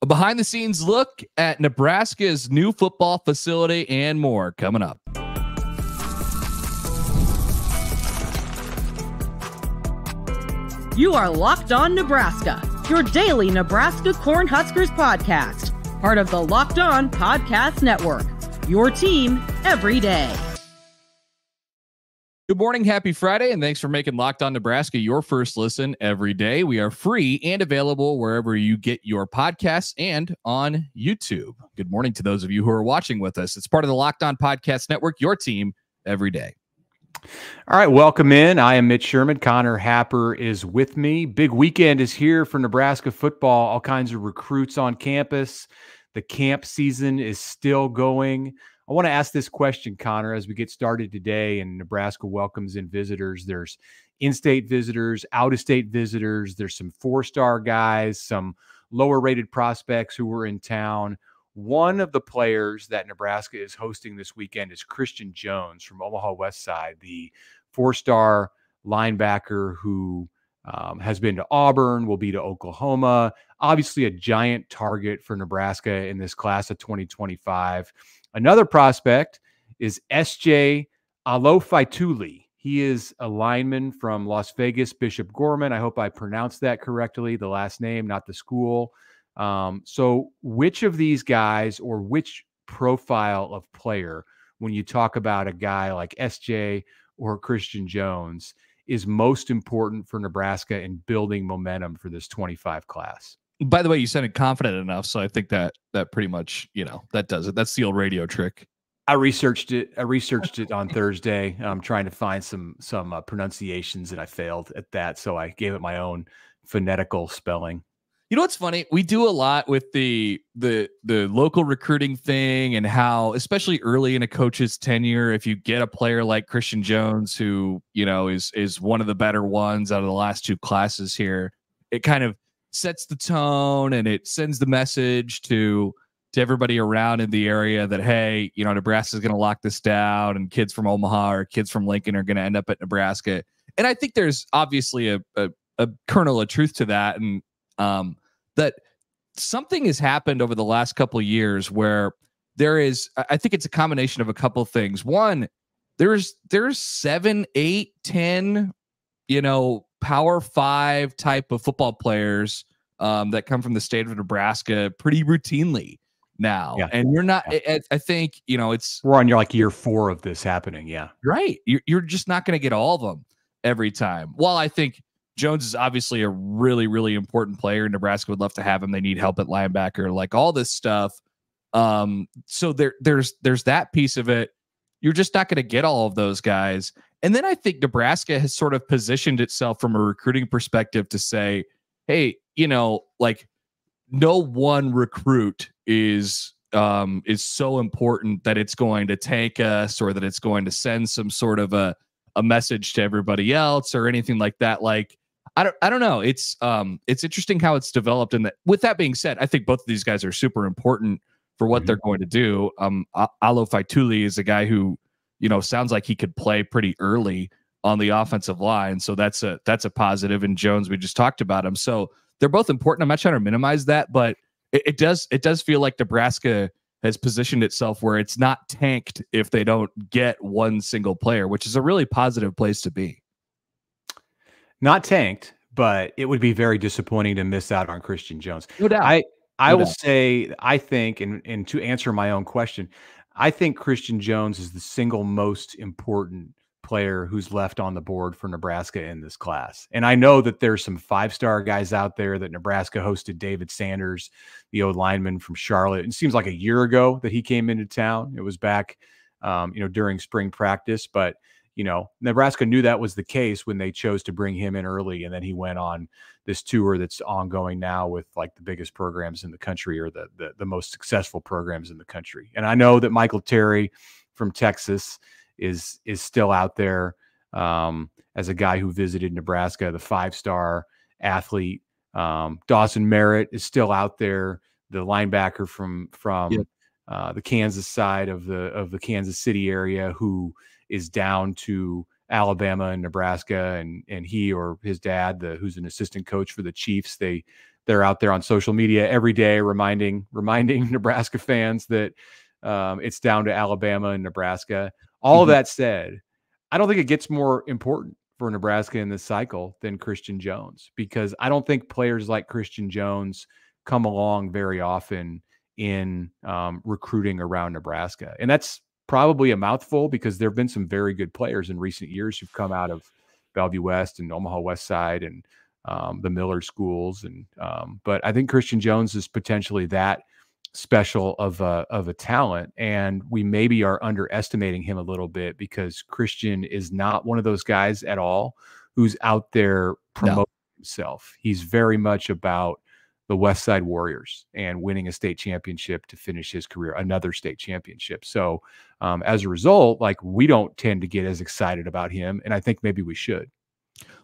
A behind-the-scenes look at Nebraska's new football facility and more coming up. You are Locked On Nebraska, your daily Nebraska Cornhuskers podcast, part of the Locked On Podcast Network, your team every day. Good morning, happy Friday, and thanks for making Locked On Nebraska your first listen every day. We are free and available wherever you get your podcasts and on YouTube. Good morning to those of you who are watching with us. It's part of the Locked On Podcast Network, your team every day. All right, welcome in. I am Mitch Sherman. Connor Happer is with me. Big weekend is here for Nebraska football. All kinds of recruits on campus. The camp season is still going. I want to ask this question, Connor, as we get started today and Nebraska welcomes in visitors. There's in-state visitors, out-of-state visitors. There's some four-star guys, some lower-rated prospects who were in town. One of the players that Nebraska is hosting this weekend is Christian Jones from Omaha West Side, the four-star linebacker who has been to Auburn, will be to Oklahoma. Obviously a giant target for Nebraska in this class of 2025. Another prospect is S.J. Alofaituli. He is a lineman from Las Vegas, Bishop Gorman. I hope I pronounced that correctly, the last name, not the school. So which of these guys or which profile of player, when you talk about a guy like S.J. or Christian Jones, is most important for Nebraska in building momentum for this 25 class? By the way, you sounded confident enough, so I think that pretty much, you know, that does it. That's the old radio trick. I researched it on Thursday. I'm trying to find some pronunciations, and I failed at that, so I gave it my own phonetical spelling. You know what's funny? We do a lot with the local recruiting thing, and how, especially early in a coach's tenure, if you get a player like Christian Jones, who, you know, is one of the better ones out of the last two classes here, it kind of sets the tone and it sends the message to everybody around in the area that, hey, you know, Nebraska's going to lock this down, and kids from Omaha or kids from Lincoln are going to end up at Nebraska. And I think there's obviously a kernel of truth to that. And that something has happened over the last couple of years where there is, I think it's a combination of a couple of things. One, there's 7, 8, 10, you know, Power 5 type of football players that come from the state of Nebraska pretty routinely now. Yeah. And you're not, yeah. I think, you know, we're on year 4 of this happening. Yeah. Right. You're just not going to get all of them every time. While I think Jones is obviously a really, really important player, Nebraska would love to have him. They need help at linebacker, like all this stuff. So there's that piece of it. You're just not going to get all of those guys. And then I think Nebraska has sort of positioned itself from a recruiting perspective to say, hey, you know, like, no one recruit is so important that it's going to tank us, or that it's going to send some sort of a message to everybody else or anything like that. Like, I don't know. It's interesting how it's developed. And with that being said, I think both of these guys are super important for what they're going to do. Alofaituli is a guy who, you know, sounds like he could play pretty early on the offensive line. So that's a positive. And Jones, we just talked about him. So they're both important. I'm not trying to minimize that, but it does feel like Nebraska has positioned itself where it's not tanked if they don't get one single player, which is a really positive place to be. Not tanked, but it would be very disappointing to miss out on Christian Jones. No doubt. I will say, I think, and to answer my own question, I think Christian Jones is the single most important player who's left on the board for Nebraska in this class. And I know that there's some five-star guys out there that Nebraska hosted. David Sanders, the old lineman from Charlotte. It seems like a year ago that he came into town. It was back, you know, during spring practice. But, you know, Nebraska knew that was the case when they chose to bring him in early. And then he went on this tour that's ongoing now with, like, the biggest programs in the country, or the most successful programs in the country. And I know that Michael Terry from Texas is still out there as a guy who visited Nebraska, the five-star athlete. Dawson Merritt is still out there, the linebacker from yeah. The Kansas side of the Kansas City area, who is down to Alabama and Nebraska, and he or his dad, who's an assistant coach for the Chiefs, they They're out there on social media every day reminding Nebraska fans that it's down to Alabama and Nebraska. All of that said, I don't think it gets more important for Nebraska in this cycle than Christian Jones, because I don't think players like Christian Jones come along very often in recruiting around Nebraska. And that's probably a mouthful, because there have been some very good players in recent years who've come out of Bellevue West and Omaha West Side and the Miller schools. And but I think Christian Jones is potentially that special of a talent, and we maybe are underestimating him a little bit, because Christian is not one of those guys at all who's out there promoting himself. He's very much about the West Side Warriors and winning a state championship to finish his career, another state championship. So as a result, like, we don't tend to get as excited about him, and I think maybe we should.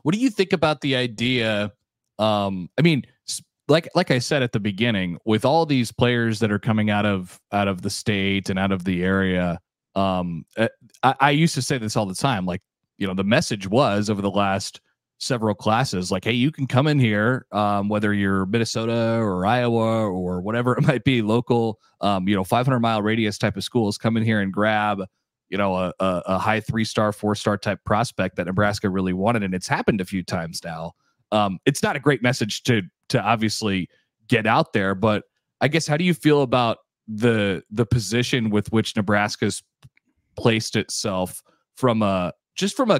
What do you think about the idea? I mean, like I said at the beginning, with all these players that are coming out of the state and out of the area, I used to say this all the time. Like, you know, the message was over the last several classes, like, hey, you can come in here, whether you're Minnesota or Iowa or whatever it might be, local, you know, 500-mile radius type of schools, come in here and grab, you know, a high 3-star, 4-star type prospect that Nebraska really wanted. And it's happened a few times now. It's not a great message to obviously get out there, but I guess, how do you feel about the position with which Nebraska's placed itself from a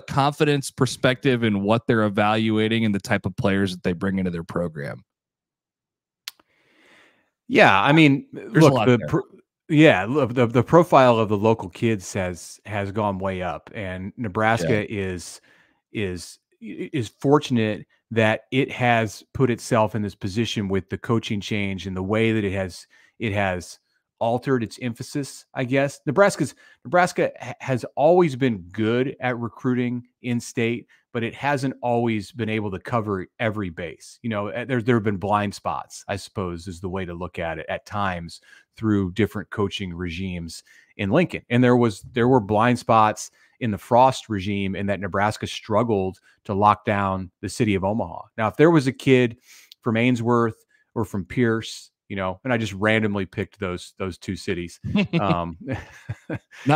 confidence perspective and what they're evaluating and the type of players that they bring into their program? Yeah. I mean, the profile of the local kids has gone way up, and Nebraska is fortunate that it has put itself in this position with the coaching change and the way that it has altered its emphasis, I guess. Nebraska has always been good at recruiting in state, but it hasn't always been able to cover every base. You know, there have been blind spots, I suppose, is the way to look at it at times through different coaching regimes in Lincoln. And there were blind spots in the Frost regime, in that Nebraska struggled to lock down the city of Omaha. Now, if there was a kid from Ainsworth or from Pierce, you know, and I just randomly picked those two cities, not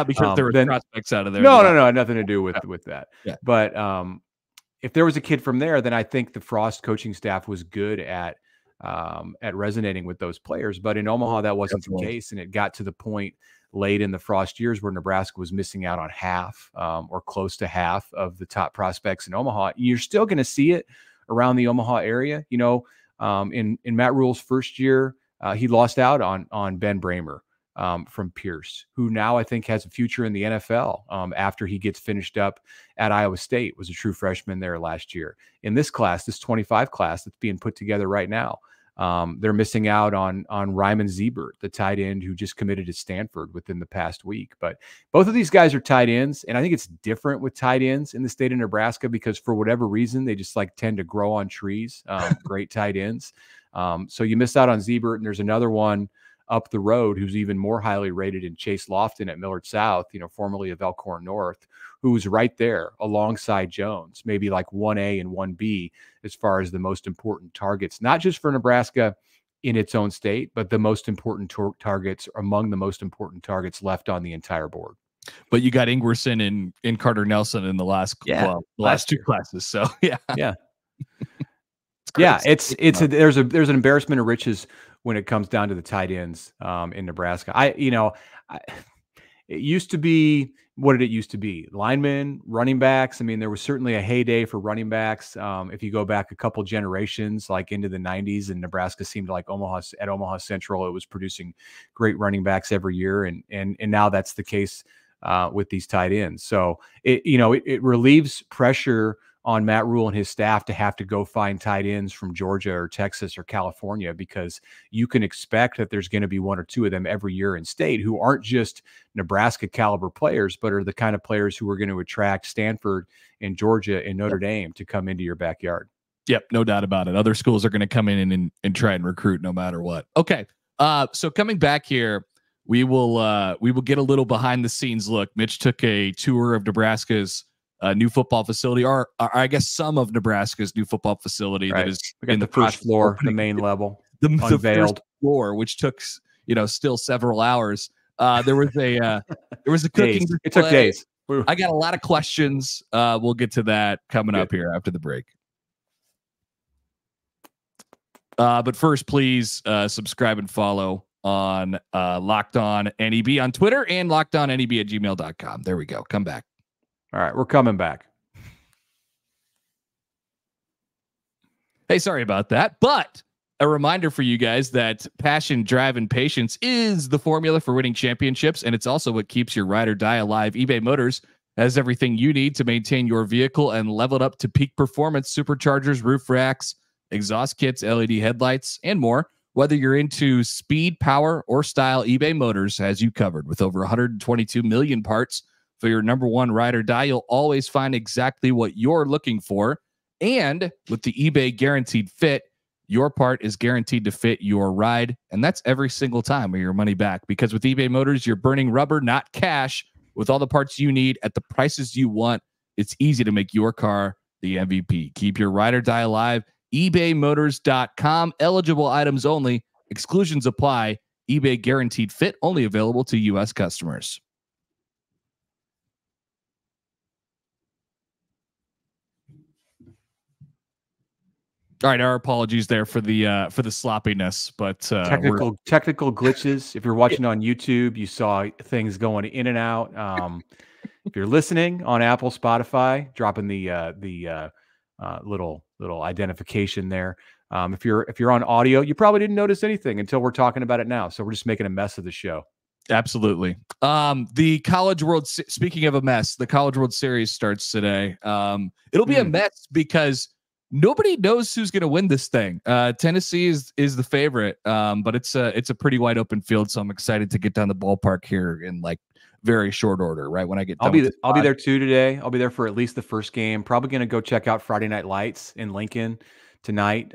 because there were prospects out of there. No, nothing to do with that. Yeah. But if there was a kid from there, then I think the Frost coaching staff was good at resonating with those players. But in Omaha, that wasn't the case, and it got to the point late in the Frost years where Nebraska was missing out on half or close to half of the top prospects in Omaha. You're still going to see it around the Omaha area. You know, in Matt Rhule's first year, he lost out on Ben Bramer from Pierce, who now I think has a future in the NFL after he gets finished up at Iowa State, was a true freshman there last year. In this class, this 25 class that's being put together right now, they're missing out on Ryman Zebert, the tight end who just committed to Stanford within the past week. But both of these guys are tight ends, and I think it's different with tight ends in the state of Nebraska because for whatever reason, they just like tend to grow on trees, great tight ends. So you miss out on Zebert, and there's another one up the road who's even more highly rated in Chase Lofton at Millard South, you know, formerly of Elkhorn North, who's right there alongside Jones, maybe like 1A and 1B as far as the most important targets, not just for Nebraska in its own state, but the most important targets, among the most important targets left on the entire board. But you got Ingwersen and Carter Nelson in the last two classes. So yeah. Yeah, there's an embarrassment of riches when it comes down to the tight ends in Nebraska. It used to be, what did it used to be? Linemen, running backs. I mean, there was certainly a heyday for running backs. If you go back a couple generations, like into the 90s, and Nebraska seemed like Omaha Central, it was producing great running backs every year, and now that's the case with these tight ends. So it relieves pressure on Matt Rhule and his staff to have to go find tight ends from Georgia or Texas or California, because you can expect that there's going to be one or two of them every year in state who aren't just Nebraska caliber players, but are the kind of players who are going to attract Stanford and Georgia and Notre Dame to come into your backyard. Yep, no doubt about it. Other schools are going to come in and try and recruit no matter what. Okay, so coming back here, we will get a little behind the scenes look. Mitch took a tour of Nebraska's new football facility, or I guess some of Nebraska's new football facility, right, that is in the first floor, the main level, the first floor, which took, you know, still several hours. There was a cooking. It took days. I got a lot of questions. We'll get to that coming up here after the break. But first, please subscribe and follow on Locked On NEB on Twitter and LockedOnNEB@gmail.com. There we go. Come back. All right, we're coming back. Hey, sorry about that, but a reminder for you guys that passion, drive, and patience is the formula for winning championships, and it's also what keeps your ride or die alive. eBay Motors has everything you need to maintain your vehicle and level it up to peak performance: superchargers, roof racks, exhaust kits, LED headlights, and more. Whether you're into speed, power, or style, eBay Motors has you covered. With over 122 million parts for your number one ride or die, you'll always find exactly what you're looking for. And with the eBay Guaranteed Fit, your part is guaranteed to fit your ride. And that's every single time, or your money back. Because with eBay Motors, you're burning rubber, not cash. With all the parts you need at the prices you want, it's easy to make your car the MVP. Keep your ride or die alive. ebaymotors.com. Eligible items only. Exclusions apply. eBay Guaranteed Fit only available to U.S. customers. All right, our apologies there for the sloppiness, but technical glitches. If you're watching on YouTube, you saw things going in and out. If you're listening on Apple, Spotify, dropping the little identification there. If you're on audio, you probably didn't notice anything until we're talking about it now. So we're just making a mess of the show. Absolutely. The College World. Speaking of a mess, the College World Series starts today. It'll be a mess because nobody knows who's going to win this thing. Tennessee is the favorite, but it's a pretty wide open field. So I'm excited to get down the ballpark here in like very short order. Right when I get, I'll be there too today. I'll be there for at least the first game. Probably going to go check out Friday Night Lights in Lincoln tonight.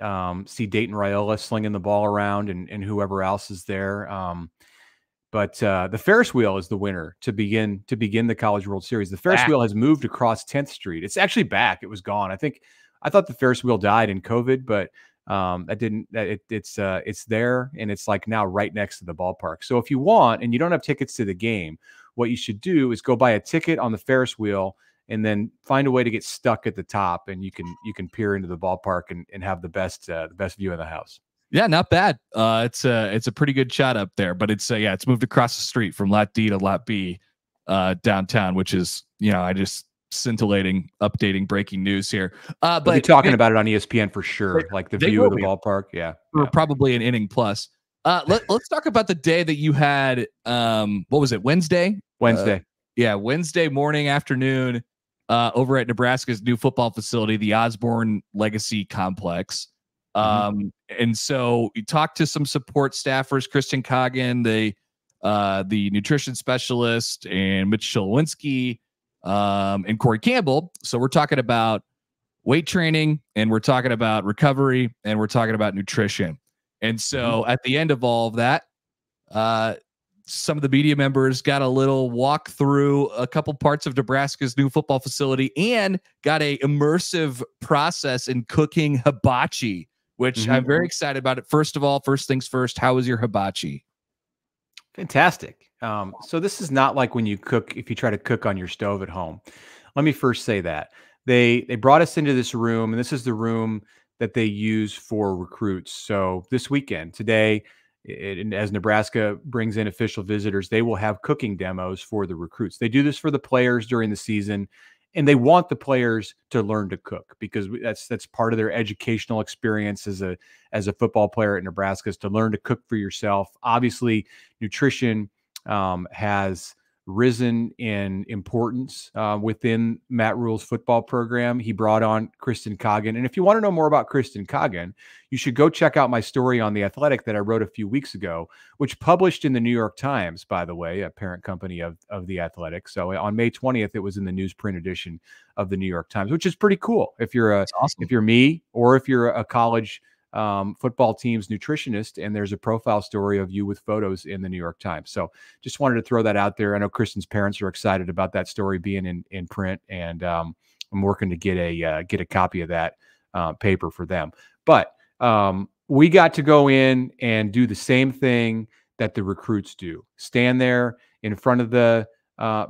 See Dayton Raiola slinging the ball around and whoever else is there. But the Ferris wheel is the winner to begin the College World Series. The Ferris wheel has moved across 10th Street. It's actually back. It was gone. I thought the Ferris wheel died in COVID, but that didn't. It's there, and it's like now right next to the ballpark. So if you want, and you don't have tickets to the game, what you should do is go buy a ticket on the Ferris wheel, and then find a way to get stuck at the top, and you can peer into the ballpark and have the best view of the house. Yeah, not bad. It's a pretty good shot up there, but it's moved across the street from Lot D to Lot B downtown, which is scintillating, updating, breaking news here. But we'll be talking about it on ESPN for sure. Like the view of the ballpark. Yeah. Or probably an inning plus. Let's talk about the day that you had. What was it? Wednesday. Wednesday morning, afternoon, over at Nebraska's new football facility, the Osborne Legacy Complex. And so you talked to some support staffers, Kristen Coggin, the nutrition specialist, and Mitch Sherman, and Corey Campbell. So we're talking about weight training, and we're talking about recovery, and we're talking about nutrition. And so at the end of all of that, some of the media members got a little walk through a couple parts of Nebraska's new football facility and got a immersive process in cooking hibachi, which I'm very excited about it. First of all, first things first, how was your hibachi? Fantastic. So this is not like when you cook, if you try to cook on your stove at home. Let me first say that they brought us into this room, and this is the room that they use for recruits. So this weekend, today, as Nebraska brings in official visitors, they will have cooking demos for the recruits. They do this for the players during the season, and they want the players to learn to cook, because that's part of their educational experience as a football player at Nebraska, is to learn to cook for yourself. Obviously, nutrition has risen in importance within Matt Rhule's football program. He brought on Kristen Coggin. And if you want to know more about Kristen Coggin, you should go check out my story on The Athletic that I wrote a few weeks ago, which published in the New York Times, by the way, a parent company of The Athletic. So on May 20th, it was in the newsprint edition of the New York Times, which is pretty cool. If you're me, or if you're a college football team's nutritionist, and there's a profile story of you with photos in the New York Times. So just wanted to throw that out there. I know Kristen's parents are excited about that story being in print, and I'm working to get a copy of that paper for them. But we got to go in and do the same thing that the recruits do: stand there in front of the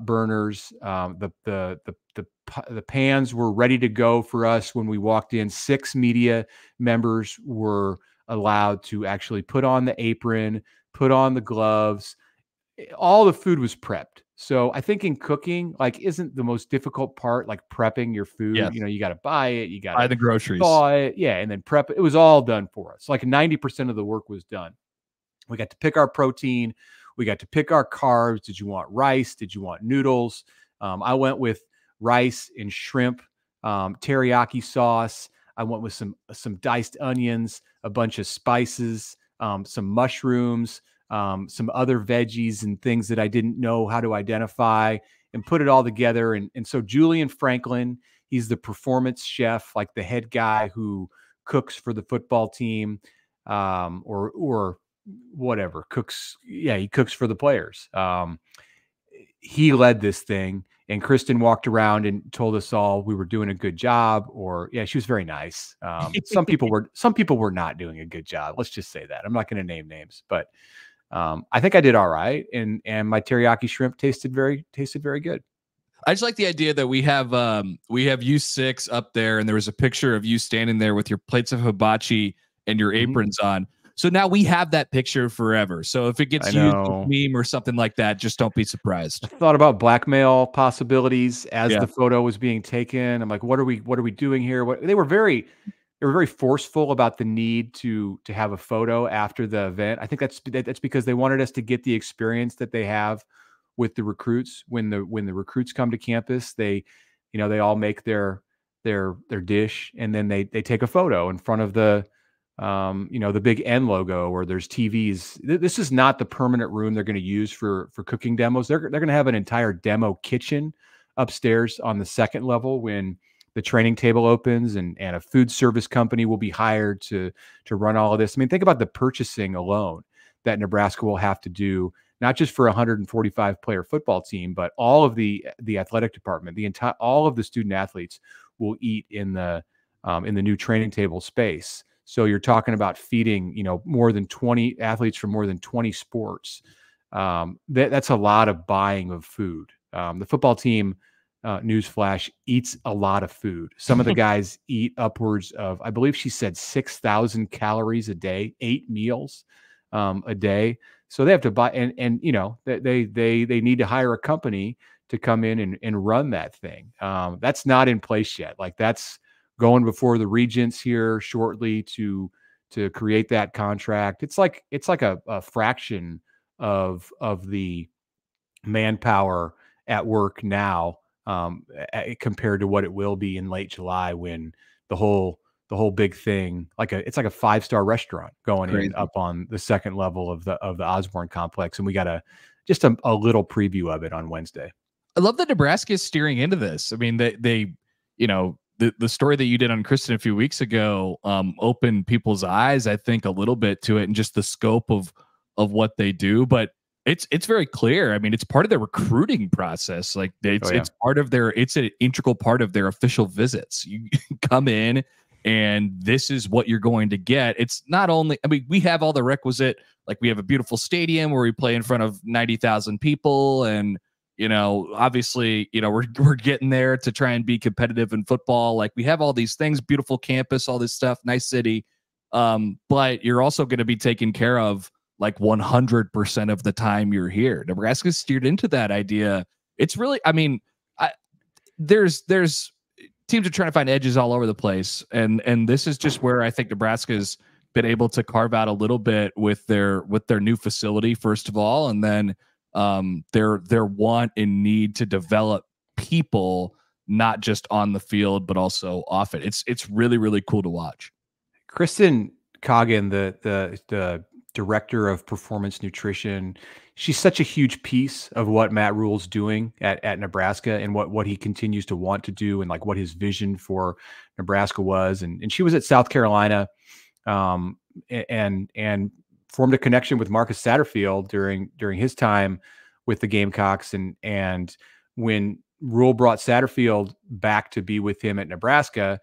burners. The pans were ready to go for us when we walked in. 6 media members were allowed to actually put on the apron, put on the gloves. All the food was prepped. So I think in cooking, like, isn't the most difficult part, like, prepping your food? Yes. You know, you got to buy it, you got to buy the groceries, thaw it, yeah, and then prep it. It was all done for us. Like 90% of the work was done. We got to pick our protein. We got to pick our carbs. Did you want rice? Did you want noodles? I went with rice and shrimp, teriyaki sauce. I went with some diced onions, a bunch of spices, some mushrooms, some other veggies and things that I didn't know how to identify, and put it all together. And so Julian Franklin, he's the performance chef, like the head guy who cooks for the football team, or whatever, cooks. Yeah, he cooks for the players. He led this thing, and Kristen walked around and told us all we were doing a good job, or yeah, she was very nice. Some people were not doing a good job. Let's just say that. I'm not going to name names, but I think I did all right. And my teriyaki shrimp tasted very good. I just like the idea that we have you 6 up there, and there was a picture of you standing there with your plates of hibachi and your aprons on. So now we have that picture forever. So if it gets used as a meme or something like that, just don't be surprised. I thought about blackmail possibilities as the photo was being taken. I'm like, what are we doing here? They were very forceful about the need to have a photo after the event. I think that's because they wanted us to get the experience that they have with the recruits. When the recruits come to campus, they all make their dish, and then they take a photo in front of the the big N logo, or there's TVs. This is not the permanent room they're going to use for cooking demos. They're going to have an entire demo kitchen upstairs on the 2nd level when the training table opens, and a food service company will be hired to run all of this. I mean, think about the purchasing alone that Nebraska will have to do, not just for a 145 player football team, but all of the athletic department, all of the student athletes will eat in the new training table space. So you're talking about feeding, more than 20 athletes from more than 20 sports. That's a lot of buying of food. The football team, newsflash, eats a lot of food. Some of the guys eat upwards of, I believe she said, 6,000 calories a day, 8 meals a day. So they have to buy, and they need to hire a company to come in and run that thing. That's not in place yet. Like, that's going before the regents here shortly to create that contract. It's like a fraction of the manpower at work now, compared to what it will be in late July, when the whole big thing, it's like a 5-star restaurant going Crazy. In up on the 2nd level of the Osborne complex. And we got just a little preview of it on Wednesday. I love that Nebraska is steering into this. I mean, the story that you did on Kristen a few weeks ago opened people's eyes, I think, a little bit to it, and just the scope of what they do. But it's very clear. I mean, it's part of their recruiting process. Like, it's an integral part of their official visits. You come in, and this is what you're going to get. It's not only, I mean, we have all the requisite, like, we have a beautiful stadium where we play in front of 90,000 people, and obviously, we're getting there to try and be competitive in football. Like, we have all these things, beautiful campus, all this stuff, nice city. But you're also going to be taken care of, like, 100% of the time you're here. Nebraska's steered into that idea. It's really, I mean, there's teams are trying to find edges all over the place. And this is just where I think Nebraska's been able to carve out a little bit with their new facility, first of all, and then their want and need to develop people, not just on the field, but also off it. It's really, really cool to watch. Kristen Coggin, the director of performance nutrition, she's such a huge piece of what Matt Rhule's doing at Nebraska, and what he continues to want to do, and like what his vision for Nebraska was. And she was at South Carolina and formed a connection with Marcus Satterfield during his time with the Gamecocks. And when Rhule brought Satterfield back to be with him at Nebraska,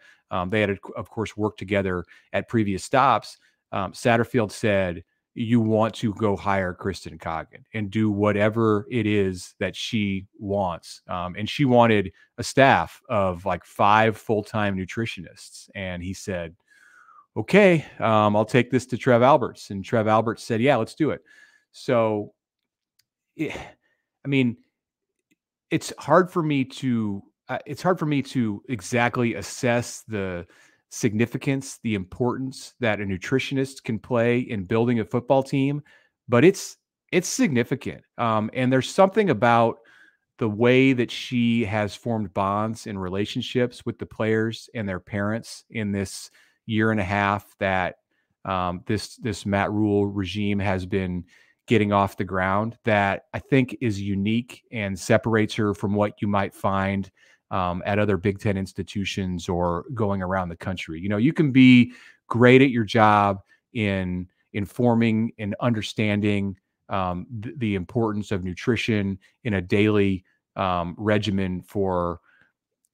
they had, of course, worked together at previous stops. Satterfield said, you want to go hire Kristen Coggin and do whatever it is that she wants. And she wanted a staff of like 5 full-time nutritionists. And he said, okay, I'll take this to Trev Alberts. And Trev Alberts said, yeah, let's do it. So, I mean, it's hard for me to exactly assess the significance, the importance that a nutritionist can play in building a football team, but it's significant. And there's something about the way that she has formed bonds and relationships with the players and their parents in this year and a half that this Matt Rhule regime has been getting off the ground that I think is unique and separates her from what you might find at other Big Ten institutions or going around the country. You know, you can be great at your job in informing and understanding the importance of nutrition in a daily regimen for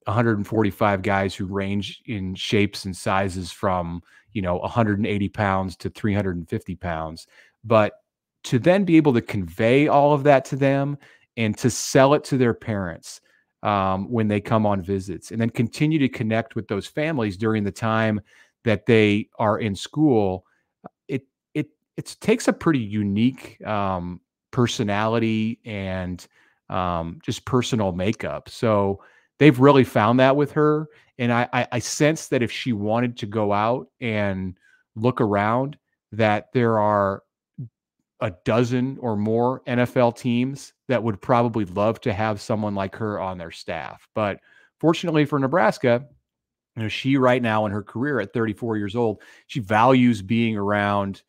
145 guys who range in shapes and sizes from, you know, 180 pounds to 350 pounds. But to then be able to convey all of that to them and to sell it to their parents when they come on visits, and then continue to connect with those families during the time that they are in school, it takes a pretty unique personality and just personal makeup. So they've really found that with her, and I sense that if she wanted to go out and look around, that there are a dozen or more NFL teams that would probably love to have someone like her on their staff. But fortunately for Nebraska, you know, she right now in her career at 34 years old, she values being around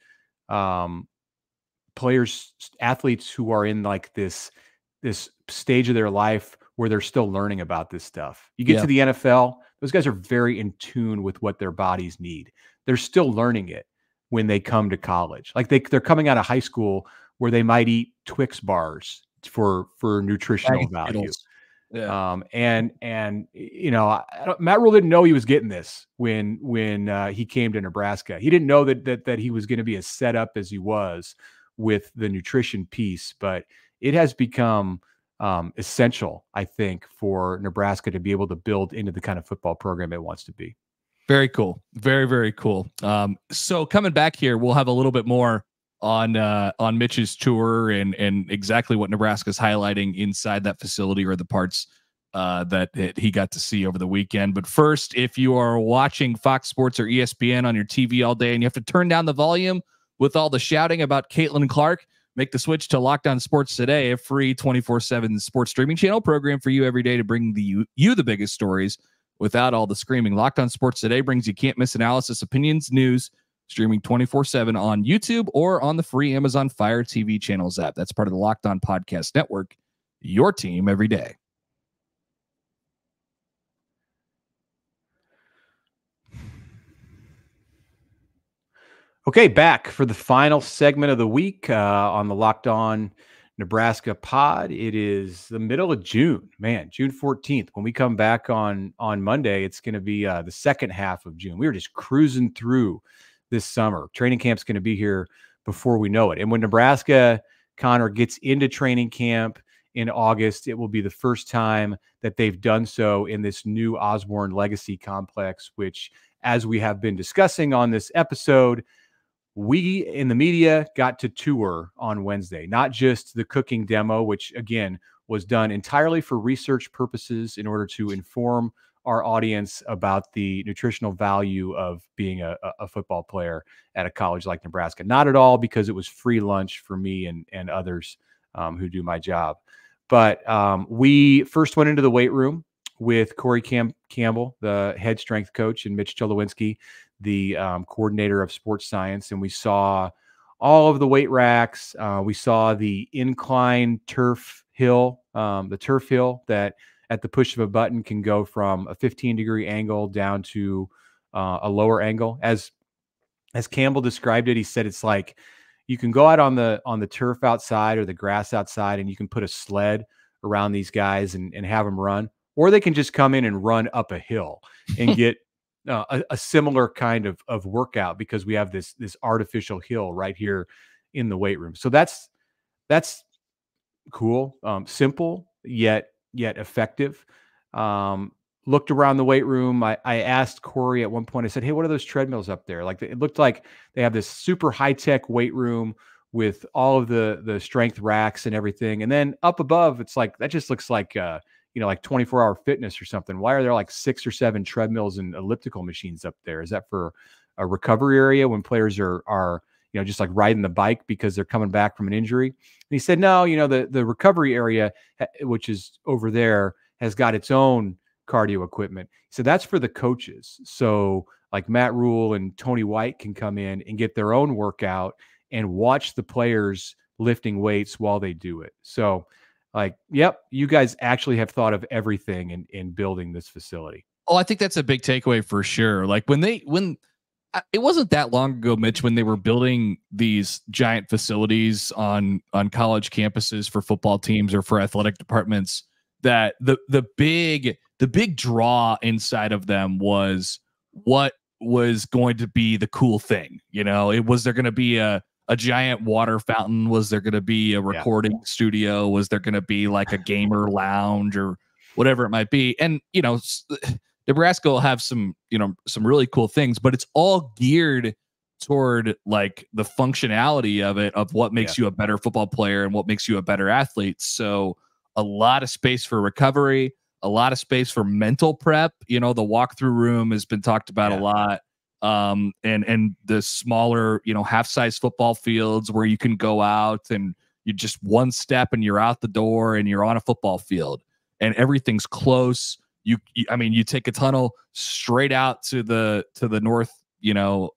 players, athletes who are in like this stage of their life where they're still learning about this stuff. You get to the NFL, those guys are very in tune with what their bodies need. They're still learning it when they come to college. Like they're coming out of high school where they might eat Twix bars for nutritional value. Yeah. And you know, Matt Rhule didn't know he was getting this when he came to Nebraska. He didn't know that he was going to be as set up as he was with the nutrition piece, but it has become essential, I think, for Nebraska to be able to build into the kind of football program it wants to be. Very cool. Very, very cool. So coming back here, we'll have a little bit more on Mitch's tour and exactly what Nebraska's highlighting inside that facility or the parts that he got to see over the weekend. But first, if you are watching Fox Sports or ESPN on your TV all day and you have to turn down the volume with all the shouting about Caitlin Clark, make the switch to Locked On Sports Today, a free 24/7 sports streaming channel program for you every day to bring you the biggest stories without all the screaming. Locked On Sports Today brings you can't-miss analysis, opinions, news, streaming 24/7 on YouTube or on the free Amazon Fire TV channels app. That's part of the Locked On Podcast Network, your team every day. Okay, back for the final segment of the week on the Locked On Nebraska pod. It is the middle of June, man, June 14th. When we come back on Monday, it's going to be the second half of June. We were just cruising through this summer. Training camp's going to be here before we know it. And when Nebraska, Connor, gets into training camp in August, it will be the first time that they've done so in this new Osborne Legacy Complex, which, as we have been discussing on this episode, we in the media got to tour on Wednesday, not just the cooking demo, which again was done entirely for research purposes in order to inform our audience about the nutritional value of being a football player at a college like Nebraska. Not at all because it was free lunch for me and others who do my job. But we first went into the weight room with Corey Campbell, the head strength coach, and Mitch Chulowinski, the coordinator of sports science, and we saw all of the weight racks. We saw the incline turf hill, the turf hill that at the push of a button can go from a 15-degree angle down to a lower angle. As as Campbell described it, he said it's like you can go out on the turf outside or the grass outside and you can put a sled around these guys and have them run, or they can just come in and run up a hill and get a similar kind of workout, because we have this artificial hill right here in the weight room. So that's cool. Simple yet effective. Looked around the weight room. I asked Corey at one point, I said, "Hey, what are those treadmills up there?" Like it looked like they have this super high tech weight room with all of the strength racks and everything. And then up above, it's like, that just looks like, like 24-hour fitness or something. Why are there like 6 or 7 treadmills and elliptical machines up there? Is that for a recovery area when players are, just like riding the bike because they're coming back from an injury? And he said, no, the recovery area, which is over there, has got its own cardio equipment. So that's for the coaches. So like Matt Rhule and Tony White can come in and get their own workout and watch the players lifting weights while they do it. So like, yep, you guys actually have thought of everything in building this facility. Oh, I think that's a big takeaway for sure. Like when it wasn't that long ago, Mitch, when they were building these giant facilities on college campuses for football teams or for athletic departments, that the big draw inside of them was what was going to be the cool thing. It was, there going to be a giant water fountain? Was there going to be a recording studio? Was there going to be like a gamer lounge or whatever it might be? And, Nebraska will have some really cool things, but it's all geared toward like the functionality of it, of what makes you a better football player and what makes you a better athlete. So a lot of space for recovery, a lot of space for mental prep. The walkthrough room has been talked about a lot. And the smaller, half-size football fields where you can go out and you just one step and you're out the door and you're on a football field and everything's close. You take a tunnel straight out to the north,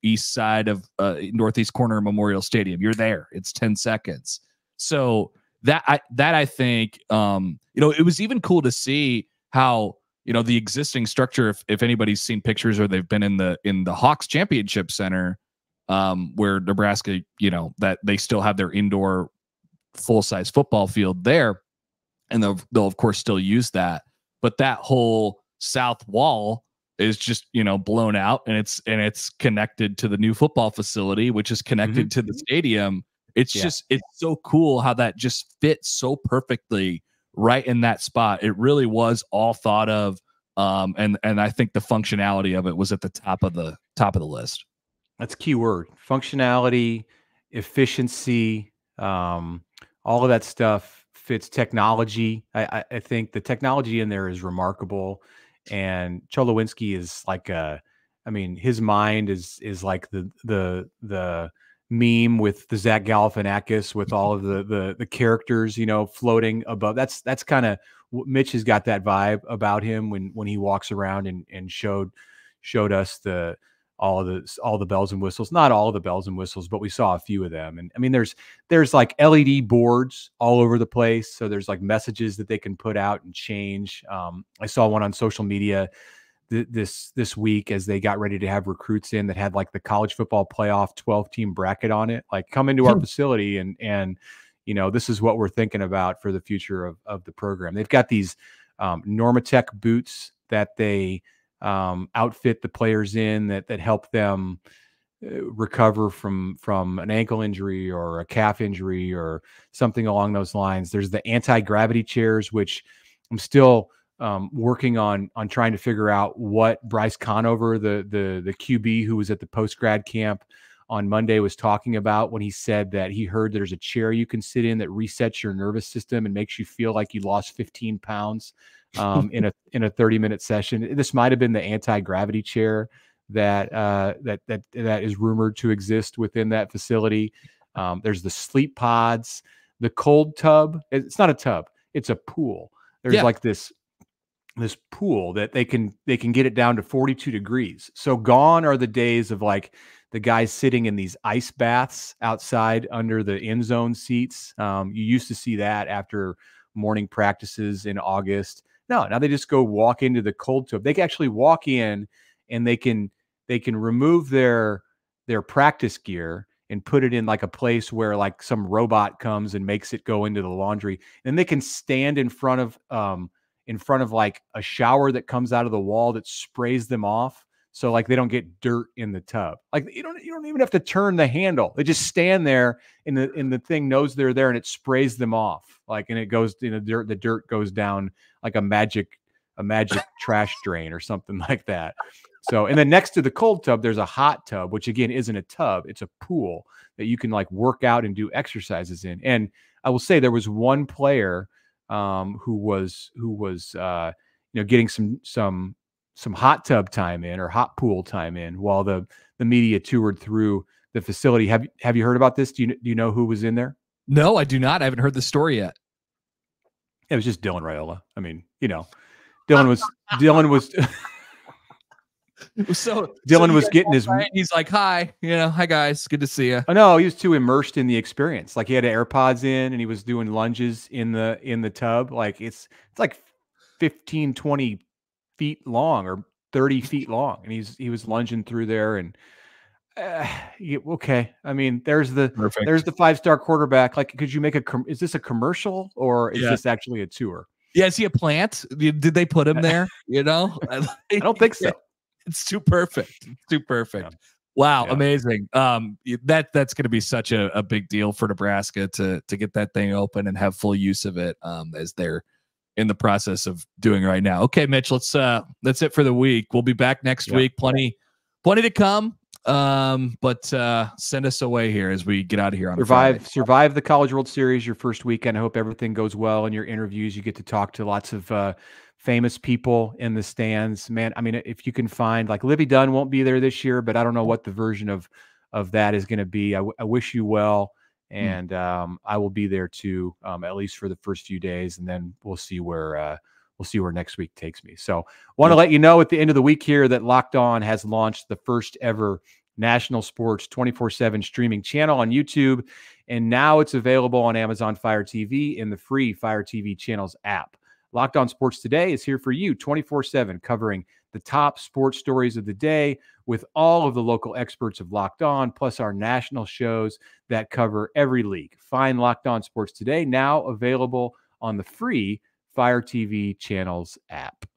east side of northeast corner of Memorial Stadium. You're there. It's 10 seconds. So that I think, it was even cool to see how, the existing structure, if anybody's seen pictures or they've been in the Hawks Championship Center, where Nebraska, that they still have their indoor full-size football field there. And they'll of course still use that, but that whole south wall is just, blown out, and it's connected to the new football facility, which is connected to the stadium. It's just, it's so cool how that just fits so perfectly right in that spot. It really was all thought of, and I think the functionality of it was at the top of the list. That's key word: functionality, efficiency, all of that stuff fits. Technology, I think the technology in there is remarkable, and Cholowinski is like his mind is like the meme with the Zach Galifianakis with all of the characters, floating above. That's kind of what Mitch has got, that vibe about him when he walks around and showed us all the bells and whistles. Not all the bells and whistles, but we saw a few of them. And I mean, there's like LED boards all over the place. So there's like messages that they can put out and change. I saw one on social media this week as they got ready to have recruits in, that had like the college football playoff 12-team bracket on it, like, come into our facility and this is what we're thinking about for the future of the program. They've got these Normatec boots that they outfit the players in that help them recover from an ankle injury or a calf injury or something along those lines. There's the anti-gravity chairs, which I'm still working on trying to figure out what Bryce Conover, the QB who was at the post-grad camp on Monday, was talking about when he said that he heard there's a chair you can sit in that resets your nervous system and makes you feel like you lost 15 pounds in a 30-minute session. This might have been the anti-gravity chair that is rumored to exist within that facility. There's the sleep pods, the cold tub. It's not a tub, it's a pool. There's like this pool that they can get it down to 42 degrees. So gone are the days of like the guys sitting in these ice baths outside under the end zone seats. You used to see that after morning practices in August. No, now they just go walk into the cold tub. They can actually walk in and they can remove their their practice gear and put it in like a place where like some robot comes and makes it go into the laundry. And they can stand in front of like a shower that comes out of the wall that sprays them off. So like they don't get dirt in the tub. Like you don't even have to turn the handle. They just stand there and the thing knows they're there and it sprays them off. Like, and it goes in the dirt goes down like a magic trash drain or something like that. So, and then next to the cold tub, there's a hot tub, which again, isn't a tub. It's a pool that you can like work out and do exercises in. And I will say there was one player who was you know, getting some hot tub time in or hot pool time in while the media toured through the facility. Have you heard about this? Do you know who was in there? No, I do not. I haven't heard the story yet. It was just Dylan Raiola. I mean, you know, Dylan was getting his. He's like, "Hi, you know, hi guys, good to see you." Oh, no, he was too immersed in the experience. Like he had AirPods in and he was doing lunges in the tub. Like it's like 15, 20 feet long or 30 feet long, and he was lunging through there. And okay, I mean, there's the five-star quarterback. Like, could you make is this a commercial or is this actually a tour? Yeah, is he a plant? Did they put him there? You know, I don't think so. It's too perfect. It's too perfect. Yeah. Wow, yeah. Amazing. That's going to be such a big deal for Nebraska to get that thing open and have full use of it as they're in the process of doing right now. Okay, Mitch, that's it for the week. We'll be back next week. Plenty to come. But send us away here as we get out of here on Friday. Survive the College World Series your first weekend. I hope everything goes well in your interviews. You get to talk to lots of famous people in the stands, man. I mean, if you can find like Livy Dunn won't be there this year, but I don't know what the version of that is going to be. I wish you well. And, I will be there too, at least for the first few days. And then we'll see where next week takes me. So want to let you know at the end of the week here that Locked On has launched the first ever national sports 24/7 streaming channel on YouTube. And now it's available on Amazon Fire TV in the free Fire TV channels app. Locked On Sports Today is here for you 24/7, covering the top sports stories of the day with all of the local experts of Locked On, plus our national shows that cover every league. Find Locked On Sports Today now available on the free Fire TV channels app.